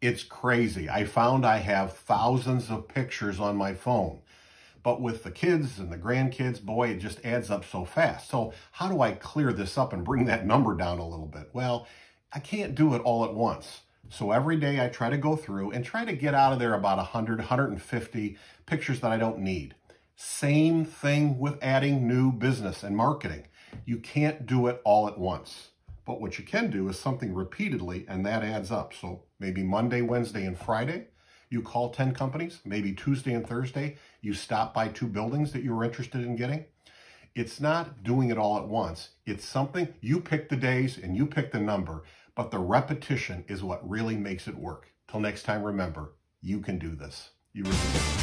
It's crazy. I found I have thousands of pictures on my phone. But with the kids and the grandkids, boy, it just adds up so fast. So how do I clear this up and bring that number down a little bit? Well, I can't do it all at once. So every day I try to go through and try to get out of there about 100, 150 pictures that I don't need. Same thing with adding new business and marketing. You can't do it all at once. But what you can do is something repeatedly, and that adds up. So maybe Monday, Wednesday, and Friday, you call 10 companies. Maybe Tuesday and Thursday, you stop by 2 buildings that you were interested in getting. It's not doing it all at once. It's something, you pick the days and you pick the number, but the repetition is what really makes it work. Till next time, remember, you can do this. You really can.